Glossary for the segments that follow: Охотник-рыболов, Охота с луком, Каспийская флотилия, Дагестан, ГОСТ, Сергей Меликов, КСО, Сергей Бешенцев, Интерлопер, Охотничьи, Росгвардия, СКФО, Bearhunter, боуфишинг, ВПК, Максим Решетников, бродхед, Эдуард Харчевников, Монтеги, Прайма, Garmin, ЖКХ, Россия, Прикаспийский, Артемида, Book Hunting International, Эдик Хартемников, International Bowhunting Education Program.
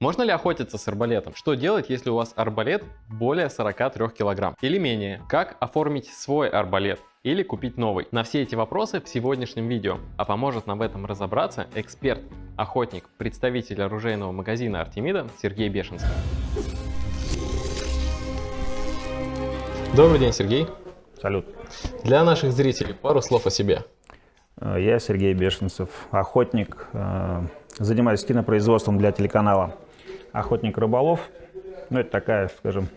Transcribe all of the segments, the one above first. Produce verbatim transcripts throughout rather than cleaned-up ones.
Можно ли охотиться с арбалетом? Что делать, если у вас арбалет более сорока трёх килограмм или менее? Как оформить свой арбалет или купить новый? На все эти вопросы в сегодняшнем видео. А поможет нам в этом разобраться эксперт, охотник, представитель оружейного магазина Артемида Сергей Бешенцев. Добрый день, Сергей. Салют. Для наших зрителей пару слов о себе. Я Сергей Бешенцев, охотник, занимаюсь кинопроизводством для телеканала «Охотник-рыболов». Ну, это такая, скажем,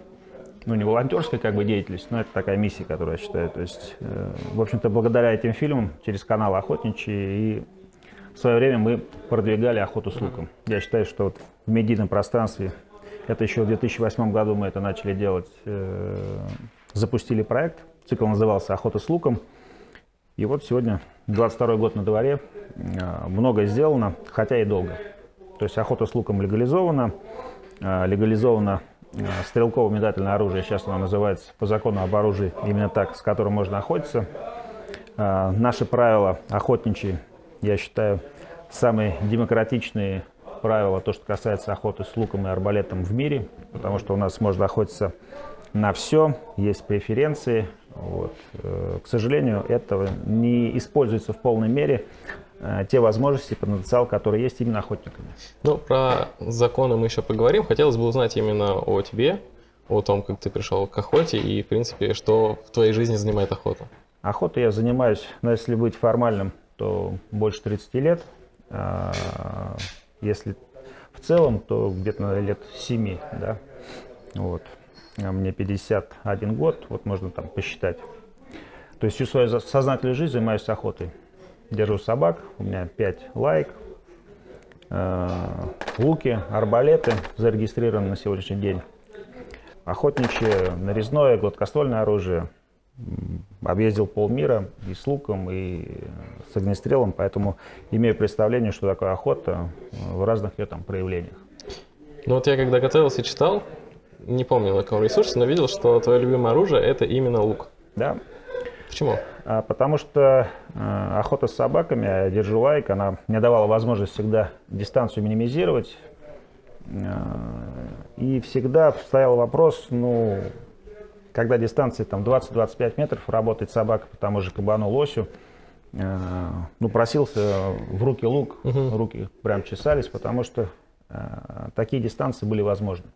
ну, не волонтерская как бы деятельность, но это такая миссия, которую я считаю. То есть, э, в общем-то, благодаря этим фильмам через канал «Охотничьи» и в свое время мы продвигали охоту с луком. Я считаю, что вот в медийном пространстве, это еще в две тысячи восьмом году мы это начали делать, э, запустили проект, цикл назывался «Охота с луком». И вот сегодня, двадцать второй год на дворе, многое сделано, хотя и долго. То есть охота с луком легализована, легализовано стрелково-метательное оружие, сейчас оно называется по закону об оружии, именно так, с которым можно охотиться. Наши правила охотничьи, я считаю, самые демократичные правила, то, что касается охоты с луком и арбалетом в мире, потому что у нас можно охотиться на все, есть преференции. Вот. К сожалению, этого не используется в полной мере те возможности, потенциал, которые есть именно охотниками. Ну, про законы мы еще поговорим. Хотелось бы узнать именно о тебе, о том, как ты пришел к охоте и, в принципе, что в твоей жизни занимает охота. Охотой я занимаюсь, но если быть формальным, то больше тридцати лет. Если в целом, то где-то лет семи, да, вот. Мне пятьдесят один год, вот можно там посчитать. То есть всю свою сознательную жизнь занимаюсь охотой. Держу собак, у меня пять лайк, луки, арбалеты зарегистрированы на сегодняшний день. Охотничье, нарезное, гладкоствольное оружие. Объездил полмира и с луком, и с огнестрелом, поэтому имею представление, что такое охота в разных ее там проявлениях. Ну вот я когда готовился, читал, не помню на каком ресурсе, но видел, что твое любимое оружие – это именно лук. Да. Почему? А, потому что э, охота с собаками, я держу лайк, она мне давала возможность всегда дистанцию минимизировать. Э, и всегда стоял вопрос, ну, когда дистанция там двадцать-двадцать пять метров, работает собака по тому же кабану, лосю, э, ну, просился в руки лук, угу. Руки прям чесались, потому что э, такие дистанции были возможны.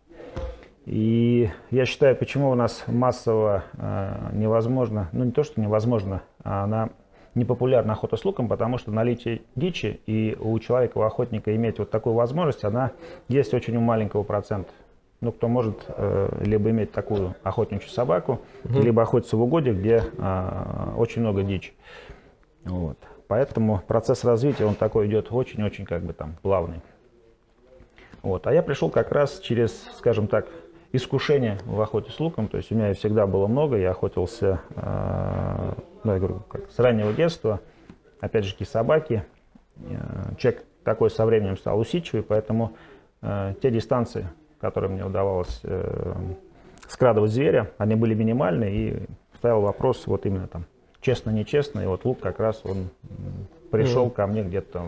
И я считаю, почему у нас массово э, невозможно, ну не то, что невозможно, а она непопулярна охота с луком, потому что наличие дичи и у человека, у охотника иметь вот такую возможность, она есть очень у маленького процента. Ну, кто может э, либо иметь такую охотничью собаку, угу. Либо охотиться в угоде, где э, очень много дичи. Вот. Поэтому процесс развития, он такой идет очень-очень как бы там плавный. Вот. А я пришел как раз через, скажем так, искушение в охоте с луком, то есть у меня всегда было много, я охотился, э, ну, я говорю, как, с раннего детства, опять же, собаки, э, человек такой со временем стал усидчивый, поэтому э, те дистанции, которые мне удавалось э, скрадывать зверя, они были минимальны, и стоял вопрос вот именно там, честно-нечестно, и вот лук как раз, он пришел [S2] Mm-hmm. [S1] Ко мне где-то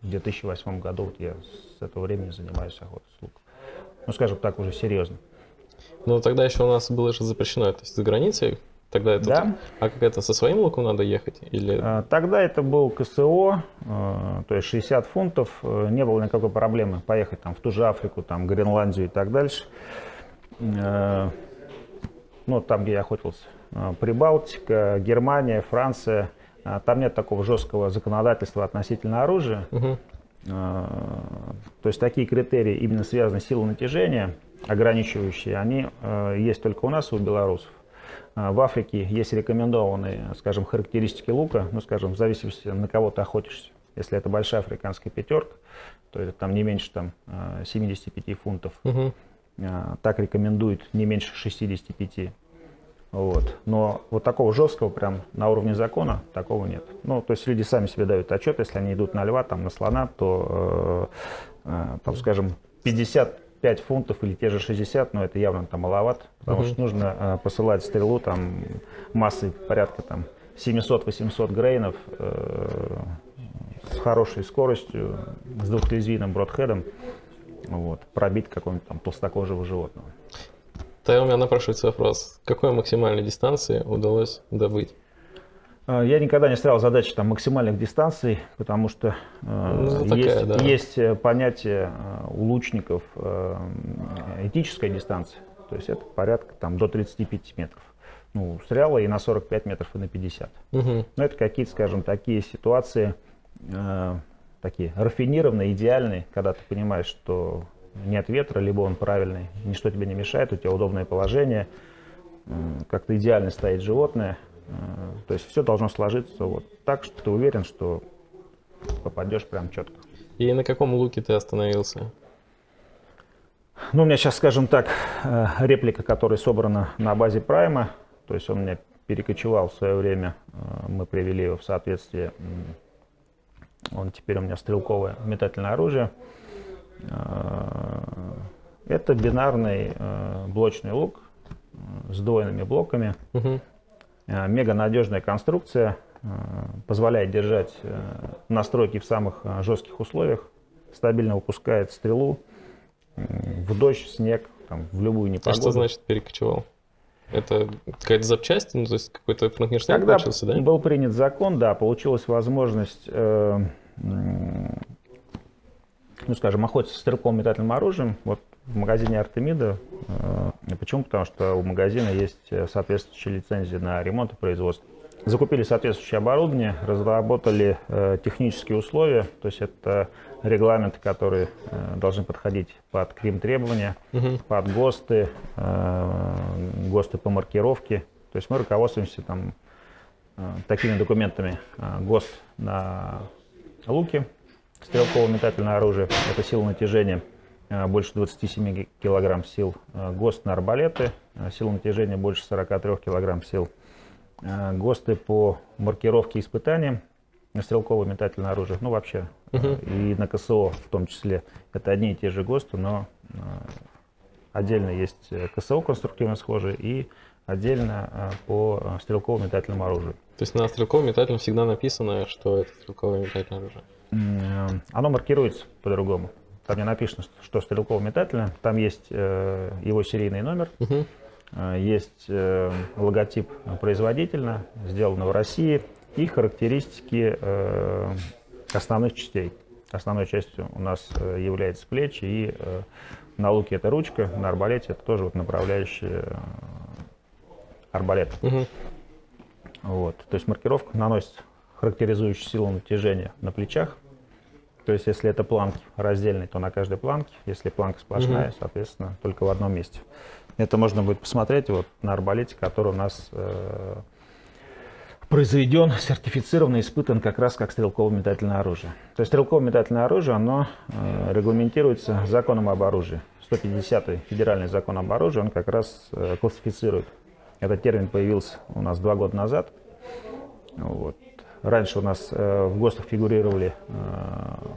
в две тысячи восьмом году, вот я с этого времени занимаюсь охотой с луком. Ну, скажем так, уже серьезно. Ну, тогда еще у нас было же запрещено, то есть за границей, тогда это... Да. А как это, со своим луком надо ехать? Или... Тогда это был КСО, то есть шестьдесят фунтов, не было никакой проблемы поехать там в ту же Африку, там, Гренландию и так дальше. Ну, там, где я охотился. Прибалтика, Германия, Франция, там нет такого жесткого законодательства относительно оружия. Угу. То есть такие критерии именно связаны с силой натяжения, ограничивающие, они э, есть только у нас, у белорусов. Э, в Африке есть рекомендованные, скажем, характеристики лука, ну, скажем, в зависимости на кого ты охотишься. Если это большая африканская пятерка, то это там не меньше там, семидесяти пяти фунтов. Угу. Э, так рекомендуют не меньше шестидесяти пяти. Вот. Но вот такого жесткого, прям на уровне закона, такого нет. Ну, то есть люди сами себе дают отчет, если они идут на льва, там, на слона, то, э, э, там, скажем, пятьдесят пять фунтов или те же шестьдесят, но это явно там маловато, потому [S2] Uh-huh. [S1] Что нужно э, посылать стрелу там массой порядка там семисот-восьмисот грейнов э, с хорошей скоростью, с двухлезвийным бродхедом. вот, пробить какого-нибудь там толстокожего животного. Тогда у меня напрашивается вопрос, какой максимальной дистанции удалось добыть? Я никогда не ставил задачи там максимальных дистанций, потому что ну, такая, есть, да. есть понятие у лучников этической дистанции, то есть это порядка там до тридцати пяти метров. Ну, стрела и на сорок пять метров, и на пятьдесят. Угу. Но это какие-то, скажем, такие ситуации, э, такие рафинированные, идеальные, когда ты понимаешь, что нет ветра, либо он правильный, ничто тебе не мешает, у тебя удобное положение, э, как-то идеально стоит животное. Э, то есть все должно сложиться вот так, что ты уверен, что попадешь прям четко. И на каком луке ты остановился? Ну, у меня сейчас, скажем так, э, реплика, которая собрана на базе Прайма. То есть он меня перекочевал в свое время, мы привели его в соответствие, он теперь у меня стрелковое метательное оружие. Это бинарный блочный лук с двойными блоками, угу. Мега надежная конструкция, позволяет держать настройки в самых жестких условиях, стабильно выпускает стрелу в дождь, в снег, там, в любую непогоду. А что значит перекочевал? Это какая-то запчасть, ну, то есть какой-то франкенштейн получился, да? Был принят закон, да, получилась возможность, э, ну, скажем, охотиться с стрелковым метательным оружием. Вот в магазине Артемида. Э, почему? Потому что у магазина есть соответствующие лицензии на ремонт и производство. Закупили соответствующее оборудование, разработали э, технические условия, то есть это регламенты, которые э, должны подходить под крим-требования, угу. под ГОСТы, э, ГОСТы по маркировке. То есть мы руководствуемся там, э, такими документами. Э, ГОСТ на луки, стрелково-метательное оружие, это сила натяжения э, больше двадцати семи килограмм сил. Э, ГОСТ на арбалеты, э, сила натяжения больше сорока трёх килограмм сил. ГОСТы по маркировке испытаниям на стрелковое метательное оружие, ну вообще, угу. и на КСО в том числе. Это одни и те же ГОСТы, но отдельно есть КСО конструктивно схожие и отдельно по стрелковому метательному оружию. То есть на стрелковом метательном всегда написано, что это стрелковое метательное оружие? Оно маркируется по-другому. Там не написано, что стрелковое метательное, там есть его серийный номер. Угу. Есть э, логотип производителя, сделанного в России, и характеристики э, основных частей. Основной частью у нас является плечи, и э, на луке это ручка, на арбалете это тоже вот направляющий э, арбалет. Угу. Вот. То есть маркировка наносит характеризующую силу натяжения на плечах. То есть если это планки раздельные, то на каждой планке. Если планка сплошная, угу. соответственно, только в одном месте. Это можно будет посмотреть вот на арбалете, который у нас э, произведен, сертифицирован, испытан как раз как стрелково-метательное оружие. То есть стрелково-метательное оружие, оно э, регламентируется законом об оружии. сто пятидесятый федеральный закон об оружии, он как раз э, классифицирует. Этот термин появился у нас два года назад. Вот. Раньше у нас э, в ГОСТах фигурировали э,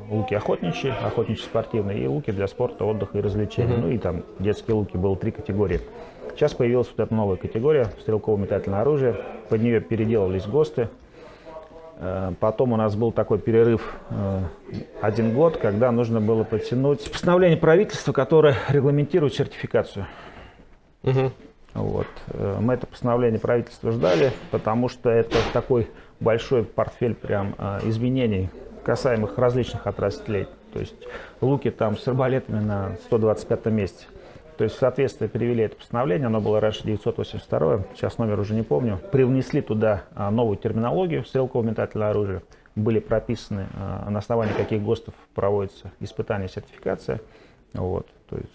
луки охотничьи, охотничьи спортивные и луки для спорта, отдыха и развлечений. Mm-hmm. Ну и там детские луки, было три категории. Сейчас появилась вот эта новая категория, стрелково-метательное оружие. Под нее переделывались ГОСТы. Э, потом у нас был такой перерыв э, один год, когда нужно было подтянуть постановление правительства, которое регламентирует сертификацию. Mm-hmm. Вот. Мы это постановление правительства ждали, потому что это такой большой портфель прям изменений, касаемых различных отраслей. То есть луки там с арбалетами на сто двадцать пятом месте. То есть в соответствие привели это постановление, оно было раньше девятьсот восемьдесят второе, сейчас номер уже не помню. Привнесли туда новую терминологию, стрелково-метательное оружие. Были прописаны, на основании каких ГОСТов проводится испытание, сертификация. Вот. То есть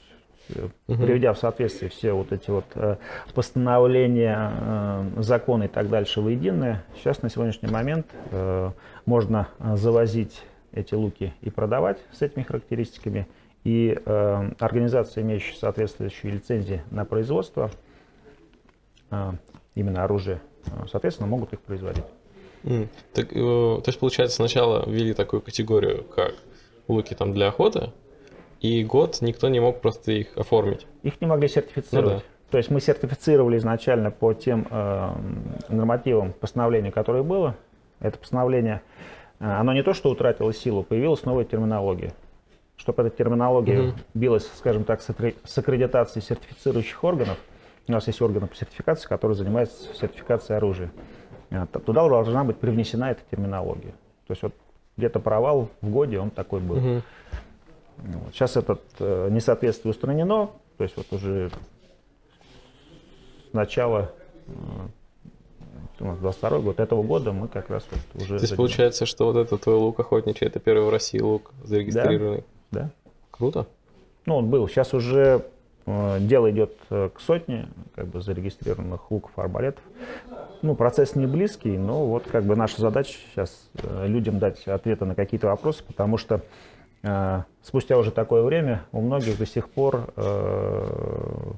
Uh-huh. приведя в соответствие все вот эти вот э, постановления, э, законы и так дальше воедино, сейчас на сегодняшний момент э, можно завозить эти луки и продавать с этими характеристиками. И э, организации, имеющие соответствующие лицензии на производство, э, именно оружие, соответственно, могут их производить. Mm. Так, э, то есть, получается, сначала ввели такую категорию, как луки там для охоты, и год никто не мог просто их оформить. Их не могли сертифицировать. Ну, да. То есть мы сертифицировали изначально по тем э, нормативам, постановлению, которое было. Это постановление, оно не то, что утратило силу, появилась новая терминология. чтобы эта терминология mm-hmm. билась, скажем так, с аккредитацией сертифицирующих органов. У нас есть органы по сертификации, которые занимаются сертификацией оружия. Туда должна быть привнесена эта терминология. То есть вот где-то провал в годе, он такой был. Mm-hmm. Вот. Сейчас это э, несоответствие устранено, то есть вот уже с начала э, двадцать второго года, этого года мы как раз вот уже... Здесь задержали. Получается, что вот это твой лук охотничий, это первый в России лук зарегистрированный. Да, да. Круто. Ну он был, сейчас уже э, дело идет к сотне как бы зарегистрированных луков, арбалетов. Ну, процесс не близкий, но вот как бы наша задача сейчас э, людям дать ответы на какие-то вопросы, потому что спустя уже такое время у многих до сих пор э,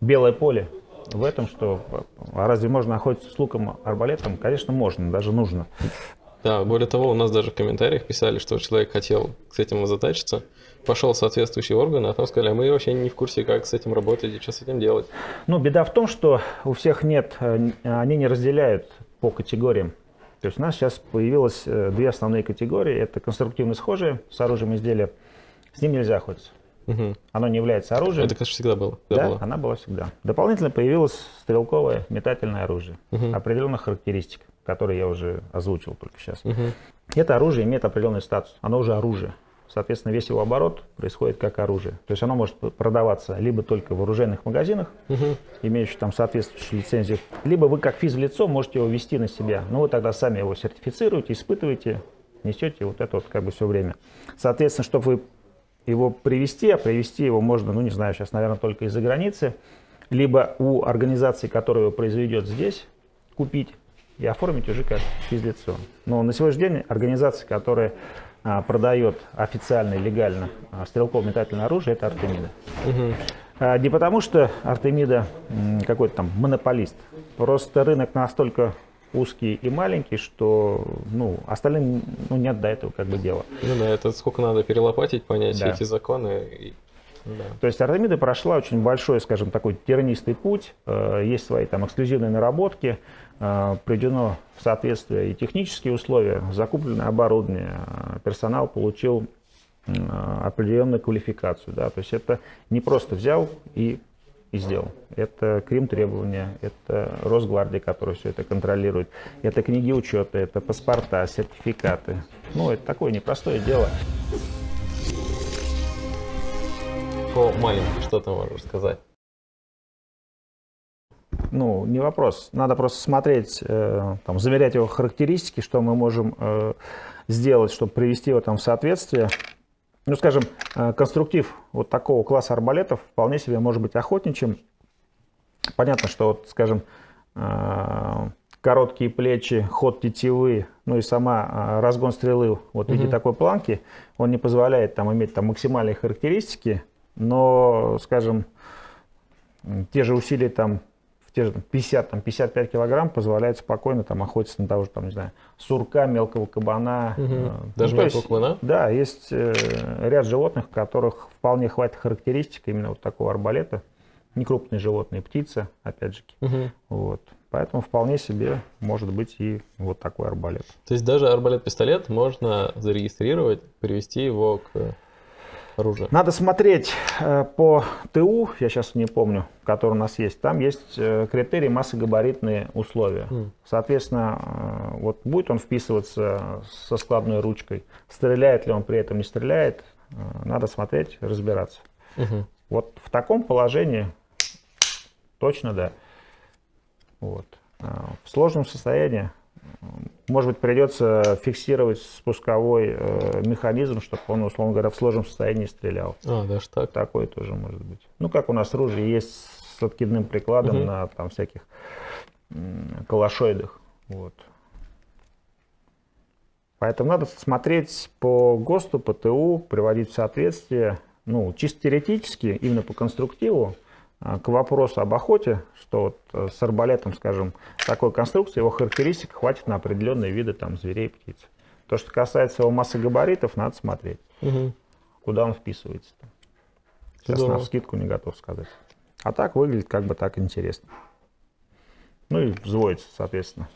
белое поле в этом, что а разве можно охотиться с луком, арбалетом? Конечно, можно, даже нужно. Да, более того, у нас даже в комментариях писали, что человек хотел с этим озадачиться, пошел в соответствующие органы, а там сказали, а мы вообще не в курсе, как с этим работать и что с этим делать. Ну, беда в том, что у всех нет, они не разделяют по категориям. То есть у нас сейчас появилось две основные категории. Это конструктивно схожие с оружием изделия. С ним нельзя охотиться. Угу. Оно не является оружием. Это, конечно, всегда было. Всегда да, было. Она была всегда. Дополнительно появилось стрелковое метательное оружие. Угу. Определенных характеристик, которые я уже озвучил только сейчас. Угу. Это оружие имеет определенный статус. Оно уже оружие. Соответственно, весь его оборот происходит как оружие. То есть оно может продаваться либо только в оружейных магазинах, угу. имеющих там соответствующие лицензии, либо вы как физлицо можете его вести на себя. Но вы тогда сами его сертифицируете, испытываете, несете вот это вот как бы все время. Соответственно, чтобы вы его привести, а привести его можно, ну не знаю, сейчас, наверное, только из-за границы, либо у организации, которая его произведет здесь, купить и оформить уже как физлицо. Но на сегодняшний день организации, которые продает официально, легально стрелковое метательное оружие, это Артемида. Угу. Не потому, что Артемида какой-то там монополист, просто рынок настолько узкий и маленький, что ну, остальным ну, нет до этого как бы дела. Ну да, это сколько надо перелопатить, понять да. эти законы. И... Да. То есть Артемида прошла очень большой, скажем, такой тернистый путь, есть свои там эксклюзивные наработки, приведено в соответствие и технические условия, закупленное оборудование, персонал получил определенную квалификацию, да, то есть это не просто взял и, и сделал, это крим требования, это Росгвардия, которая все это контролирует, это книги учета, это паспорта, сертификаты, ну это такое непростое дело. Маленький, что ты можешь сказать? Ну, не вопрос. Надо просто смотреть, э, там, замерять его характеристики, что мы можем э, сделать, чтобы привести его там в соответствие. Ну, скажем, э, конструктив вот такого класса арбалетов вполне себе может быть охотничьим. Понятно, что, вот, скажем, э, короткие плечи, ход тетивы, ну и сама разгон стрелы вот в виде [S2] Mm-hmm. [S1] Такой планки, он не позволяет там иметь там максимальные характеристики. Но, скажем, те же усилия там, в те же пятьдесят — пятьдесят пять килограмм позволяют спокойно там, охотиться на того же, там, не знаю, сурка, мелкого кабана. Угу. Ну, даже мелкого кабана? Да, есть э, ряд животных, которых вполне хватит характеристик именно вот такого арбалета. Некрупные животные, птица, опять же. Угу. Вот. Поэтому вполне себе может быть и вот такой арбалет. То есть даже арбалет-пистолет можно зарегистрировать, привести его к... оружие. Надо смотреть э, по ТУ, я сейчас не помню, который у нас есть. Там есть э, критерии массогабаритные условия. Mm. Соответственно, э, вот будет он вписываться со складной ручкой, стреляет ли он при этом, не стреляет, э, надо смотреть, разбираться. Mm-hmm. Вот в таком положении точно да. Вот. Э, в сложном состоянии, может быть, придется фиксировать спусковой э, механизм, чтобы он, условно говоря, в сложном состоянии стрелял. А, даже так? Такое тоже может быть. Ну, как у нас ружье есть с откидным прикладом угу. на там всяких м, калашоидах. Вот. Поэтому надо смотреть по ГОСТу, по ТУ, приводить в соответствие, ну, чисто теоретически, именно по конструктиву, к вопросу об охоте, что вот с арбалетом, скажем, такой конструкции, его характеристик хватит на определенные виды там, зверей и птиц. То, что касается его массы габаритов, надо смотреть, угу. куда он вписывается. Сейчас на вскидку не готов сказать. А так выглядит как бы так интересно. Ну и взводится, соответственно.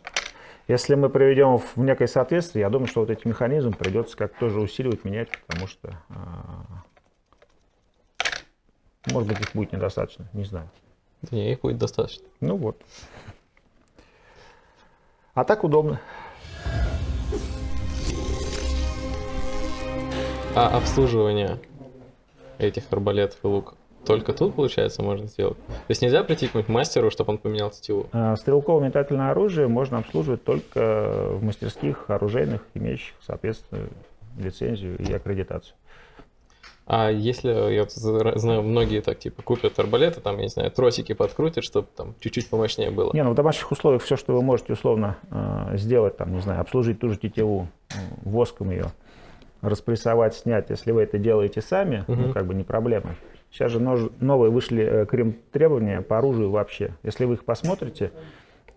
Если мы приведем в некое соответствие, я думаю, что вот этот механизм придется как-то тоже усиливать, менять, потому что, может быть, их будет недостаточно, не знаю. Да не, их будет достаточно. Ну вот. А так удобно. А обслуживание этих арбалетов и лук только тут, получается, можно сделать? То есть нельзя прийти к мастеру, чтобы он поменял тетиву? Стрелковое метательное оружие можно обслуживать только в мастерских, оружейных, имеющих, соответственно, лицензию и аккредитацию. А если, я знаю, многие так типа купят арбалеты, там, я не знаю, тросики подкрутят, чтобы там чуть-чуть помощнее было. Не, ну в домашних условиях все, что вы можете условно сделать, там, не знаю, обслужить ту же тетиву, воском ее распрессовать, снять, если вы это делаете сами, угу. ну, как бы не проблема. Сейчас же нож... новые вышли крем требования по оружию вообще. Если вы их посмотрите,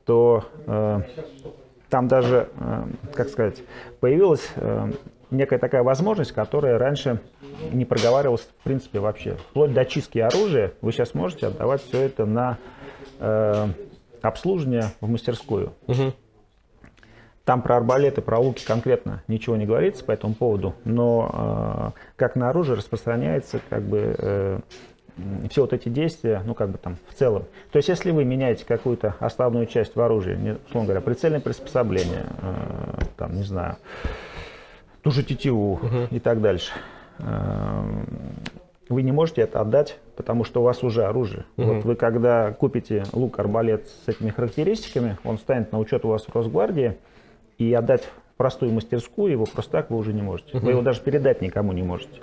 то э, там даже, э, как сказать, появилась э, некая такая возможность, которая раньше не проговаривалась в принципе вообще. Вплоть до чистки оружия вы сейчас можете отдавать все это на э, обслуживание в мастерскую. Угу. Там про арбалеты, про луки конкретно ничего не говорится по этому поводу, но э, как на оружие распространяется как бы, э, все вот эти действия, ну как бы там в целом. То есть если вы меняете какую-то основную часть в оружии, условно говоря, прицельное приспособление, э, там, не знаю, ту же тетиву угу. и так дальше, э, вы не можете это отдать, потому что у вас уже оружие. Угу. Вот вы когда купите лук-арбалет с этими характеристиками, он станет на учет у вас в Росгвардии, и отдать в простую мастерскую его просто так вы уже не можете. Угу. Вы его даже передать никому не можете.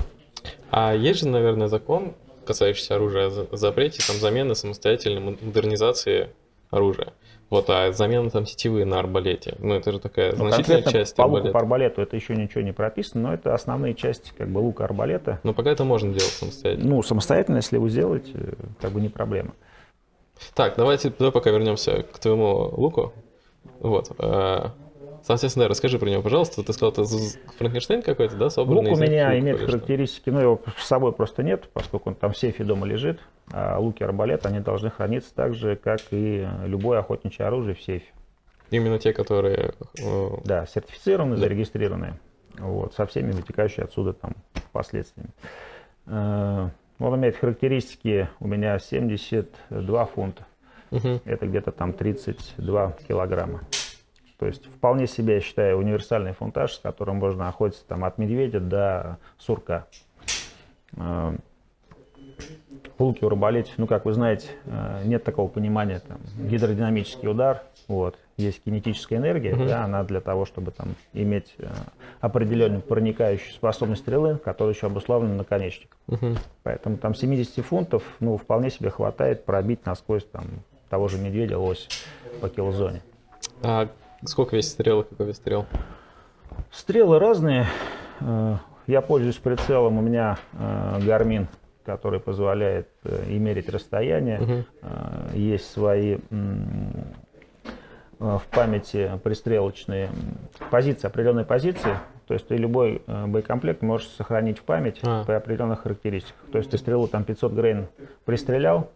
А есть же, наверное, закон, касающийся оружия, о запрете там, замены самостоятельной модернизации оружия. Вот, а замена там тетивы на арбалете. Ну, это же такая ну, значительная часть по арбалета. Луку, по арбалету это еще ничего не прописано, но это основные части как бы лука арбалета. Но пока это можно делать самостоятельно. Ну, самостоятельно, если вы сделаете, как бы не проблема. Так, давайте туда пока вернемся к твоему луку. Вот. Соответственно, расскажи про него, пожалуйста. Ты сказал, это Франкенштейн какой-то, да, собранный? Лук у меня имеет характеристики, но его с собой просто нет, поскольку он там в сейфе дома лежит. А луки арбалет, они должны храниться так же, как и любое охотничье оружие в сейфе. Именно те, которые... Да, сертифицированные, да. зарегистрированные. Вот, со всеми вытекающими отсюда там последствиями. Он имеет характеристики у меня семьдесят два фунта. Угу. Это где-то там тридцать два килограмма. То есть вполне себе, я считаю, универсальный фунтаж, с которым можно охотиться там, от медведя до сурка. В луке арбалете, ну как вы знаете, нет такого понимания, там, гидродинамический удар, вот, есть кинетическая энергия, mm-hmm. да, она для того, чтобы там, иметь определенную проникающую способность стрелы, которая еще обусловлена наконечником. Mm-hmm. Поэтому там семидесяти фунтов ну, вполне себе хватает пробить насквозь там, того же медведя, лось по килозоне. А сколько весит стрелы, какой вес стрел? Стрелы разные. Я пользуюсь прицелом, у меня Garmin, который позволяет и мерить расстояние. Угу. Есть свои в памяти пристрелочные позиции, определенные позиции. То есть ты любой боекомплект можешь сохранить в память а. По определенных характеристиках. То есть ты стрелу там пятьсот грейн пристрелял,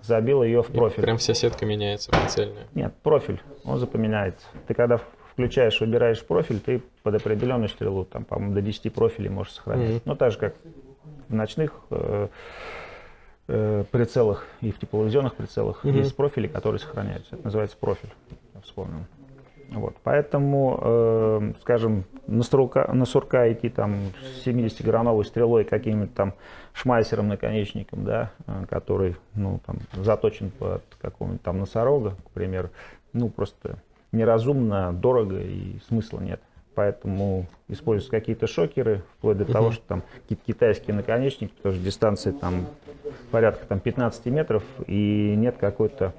забил ее в профиль. И прям вся сетка меняется прицельная? Нет, профиль, он запоминается. Ты когда включаешь, выбираешь профиль, ты под определенную стрелу, там, по-моему, до десяти профилей можешь сохранить. Mm-hmm. Ну, так же, как в ночных э, э, прицелах и в тепловизионных прицелах mm-hmm. есть профили, которые сохраняются. Это называется профиль, я вспомнил. Вот, поэтому, э, скажем, на, струка, на сурка идти там семидесятиграммовой стрелой, каким-нибудь там шмайсером, наконечником, да, который ну, там, заточен под какого-нибудь там носорога, к примеру, ну просто неразумно, дорого и смысла нет. Поэтому используются какие-то шокеры, вплоть до [S2] Uh-huh. [S1] Того, что там китайские наконечники, потому что дистанции там порядка там, пятнадцати метров и нет какой-то...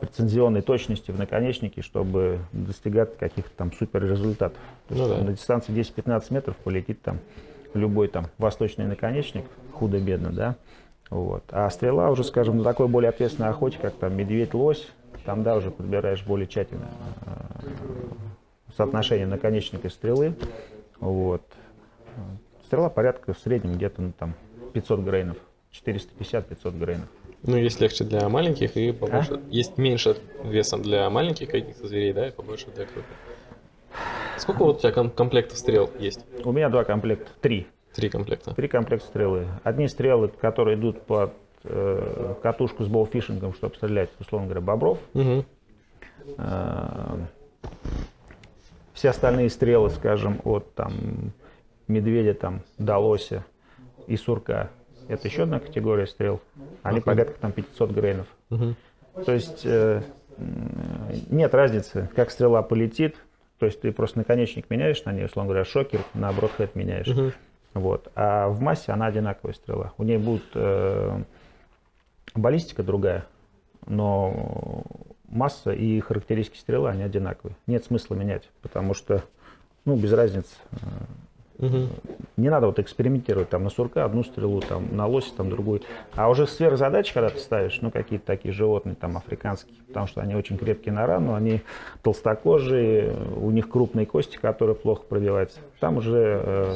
прецензионной точности в наконечнике, чтобы достигать каких-то там супер результатов. То есть, ну, да. На дистанции десять-пятнадцать метров полетит там любой там восточный наконечник, худо-бедно, да. Вот. А стрела уже, скажем, на такой более ответственной охоте, как там медведь, лось, там, да, уже подбираешь более тщательно соотношение наконечника и стрелы. Вот. Стрела порядка в среднем где-то ну, там пятьсот грейнов, четыреста пятьдесят-пятьсот грейнов. Ну, есть легче для маленьких и побольше. А? Есть меньше весом для маленьких каких-то зверей, да, и побольше для крупных. Сколько вот у тебя ком комплектов стрел есть? У меня два комплекта, три. Три комплекта. Три комплекта стрелы. Одни стрелы, которые идут под э, катушку с боуфишингом, чтобы стрелять, условно говоря, бобров. Угу. Э, все остальные стрелы, скажем, от там медведя, там, до лося и сурка. Это еще одна категория стрел. Они по гадкам там пятьсот грейнов. Угу. То есть э, нет разницы, как стрела полетит. То есть ты просто наконечник меняешь на ней, условно говоря, шокер на бродхед меняешь. Угу. Вот. А в массе она одинаковая стрела. У нее будет э, баллистика другая, но масса и характеристики стрелы, они одинаковые. Нет смысла менять, потому что, ну, без разницы. Угу. Не надо вот экспериментировать там на сурка одну стрелу, там на лося там другую. А уже сверхзадач, когда ты ставишь, ну, какие-то такие животные там африканские, потому что они очень крепкие на рану, они толстокожие, у них крупные кости, которые плохо пробиваются. Там уже э,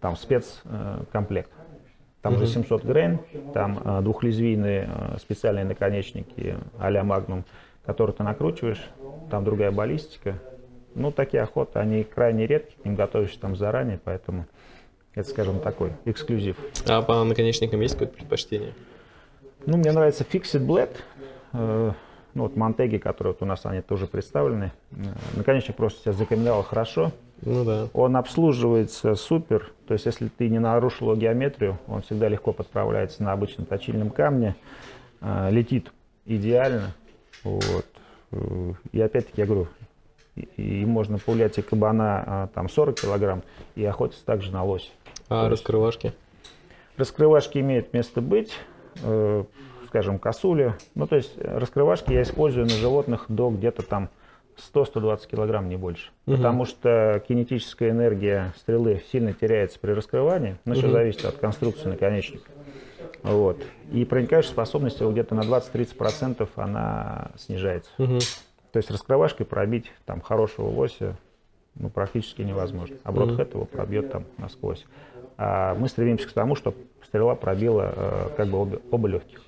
там спецкомплект. Там уже семьсот грейн, там э, двухлезвийные э, специальные наконечники а-ля Magnum, которые ты накручиваешь, там другая баллистика. Ну, такие охоты, они крайне редкие, к ним готовишься там заранее, поэтому это, скажем, такой эксклюзив. А по наконечникам есть какое-то предпочтение? Ну, мне нравится Fixed Blade, э, ну, вот Монтеги, которые вот у нас, они тоже представлены. Наконечник просто себя закамеляло хорошо. Ну да. Он обслуживается супер, то есть если ты не нарушил геометрию, он всегда легко подправляется на обычном точильном камне, э, летит идеально, вот. И опять-таки я говорю, и можно пулять и кабана там сорок килограмм, и охотиться также на лось. А раскрывашки? Раскрывашки имеют место быть, э, скажем, косули. Ну, то есть раскрывашки я использую на животных до где-то там сто — сто двадцать килограмм, не больше. Угу. Потому что кинетическая энергия стрелы сильно теряется при раскрывании, но все угу. зависит от конструкции наконечника. Вот. И проникающая способность где-то на двадцать — тридцать процентов она снижается. Угу. То есть раскрывашкой пробить там хорошего лося, ну, практически невозможно. А бродхед его пробьет там насквозь. А мы стремимся к тому, чтобы стрела пробила э, как бы обе, оба легких.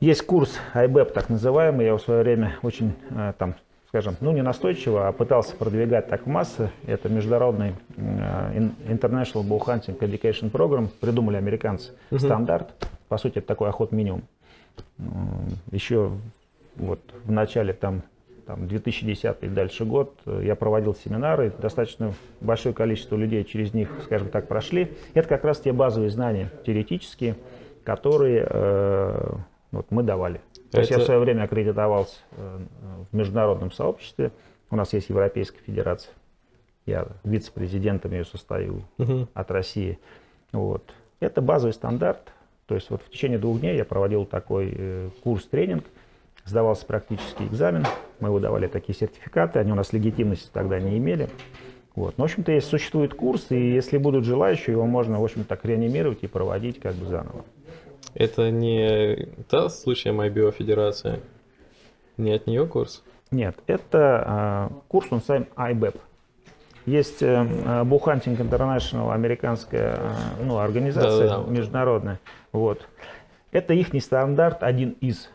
Есть курс ай бэп, так называемый. Я в свое время очень, э, там, скажем, ну, не настойчиво, а пытался продвигать так в массы. Это международный э, International Bowhunting Education Program. Придумали американцы. Uh-huh. Стандарт. По сути, это такой охот минимум. Еще вот в начале там, там две тысячи десятого и дальше год я проводил семинары, достаточно большое количество людей через них, скажем так, прошли. Это как раз те базовые знания теоретические, которые э, вот мы давали. То есть я в свое время аккредитовался в международном сообществе. У нас есть Европейская федерация. Я вице-президентом ее состою угу. от России. Вот. Это базовый стандарт. То есть вот в течение двух дней я проводил такой э, курс-тренинг. Сдавался практический экзамен, мы выдавали такие сертификаты, они у нас легитимности тогда не имели. Вот. Но, в общем-то, существует курс, и если будут желающие, его можно, в общем-то, так реанимировать и проводить как бы заново. Это не та случай MyBioFederация? Не от нее курс? Нет, это э, курс, он сам ай бэп. Есть э, Book Hunting International, американская э, ну, организация, да-да-да, международная. Вот. Это их стандарт, один из.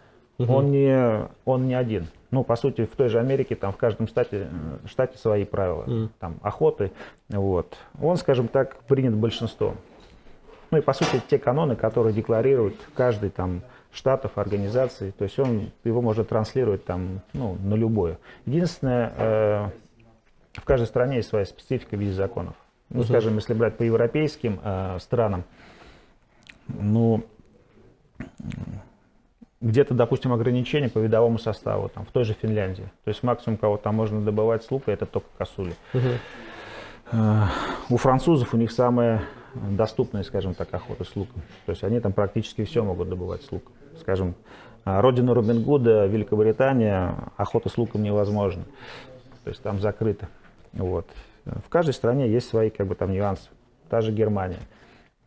Он не, он не один. Ну, по сути, в той же Америке там в каждом штате, штате свои правила, mm. там охоты. Вот. Он, скажем так, принят большинством. Ну и, по сути, это те каноны, которые декларируют каждый там штатов, организаций. То есть он, его можно транслировать там, ну, на любое. Единственное, э, в каждой стране есть своя специфика в виде законов. Ну, mm-hmm. скажем, если брать по европейским э, странам, ну... Где-то, допустим, ограничения по видовому составу, там, в той же Финляндии. То есть максимум, кого там можно добывать с лука, это только косули. Uh-huh. У французов, у них самая доступная, скажем так, охота с луком. То есть они там практически все могут добывать с луком. Скажем, родина Робин Гуда, Великобритания, охота с луком невозможна. То есть там закрыто. Вот. В каждой стране есть свои, как бы, там, нюансы. Та же Германия.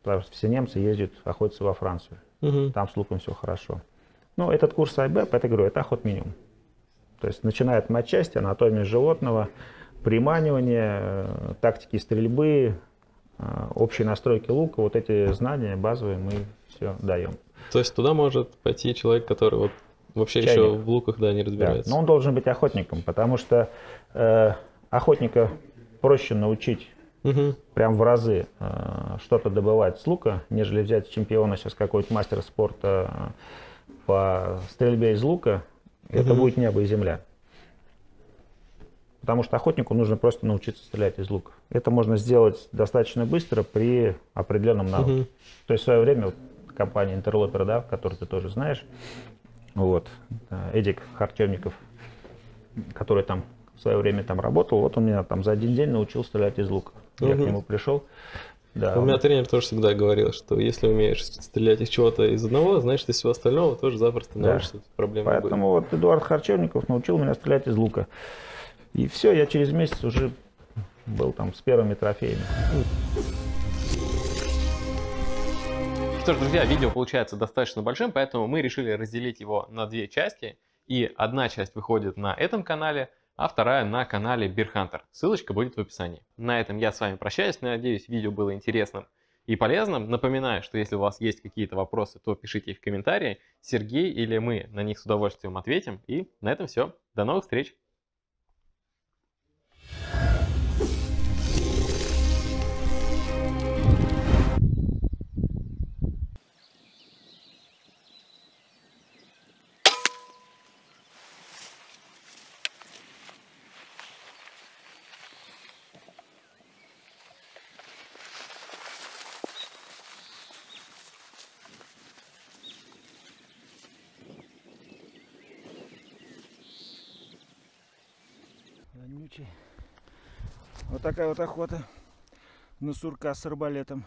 Потому что все немцы ездят, охотятся во Францию. Uh-huh. Там с луком все хорошо. Ну, этот курс ай бэп, это, говорю, это охот минимум. То есть начиная от матчасти, анатомии животного, приманивания, тактики стрельбы, общей настройки лука. Вот эти знания базовые мы все даем. То есть туда может пойти человек, который вот вообще чайник. Еще в луках да, не разбирается. Да. Но он должен быть охотником, потому что э, охотника проще научить угу. прям в разы э, что-то добывать с лука, нежели взять чемпиона сейчас какой-то мастер спорта по стрельбе из лука. Угу. Это будет небо и земля. Потому что охотнику нужно просто научиться стрелять из лука. Это можно сделать достаточно быстро при определенном навыке. Угу. То есть в свое время вот, компания Интерлопер, да, которую ты тоже знаешь, вот, Эдик Хартемников, который там в свое время там работал, вот он меня там за один день научил стрелять из лука. Угу. Я к нему пришел. Да, у он... меня тренер тоже всегда говорил, что если умеешь стрелять из чего-то из одного, значит, из всего остального тоже запросто научишься. Да. Проблемы Поэтому будет. Вот Эдуард Харчевников научил меня стрелять из лука. И все, я через месяц уже был там с первыми трофеями. Что ж, друзья, видео получается достаточно большим, поэтому мы решили разделить его на две части. И одна часть выходит на этом канале, а вторая на канале Bearhunter. Ссылочка будет в описании. На этом я с вами прощаюсь. Надеюсь, видео было интересным и полезным. Напоминаю, что если у вас есть какие-то вопросы, то пишите их в комментарии. Сергей или мы на них с удовольствием ответим. И на этом все. До новых встреч! Вот такая вот охота на сурка с арбалетом.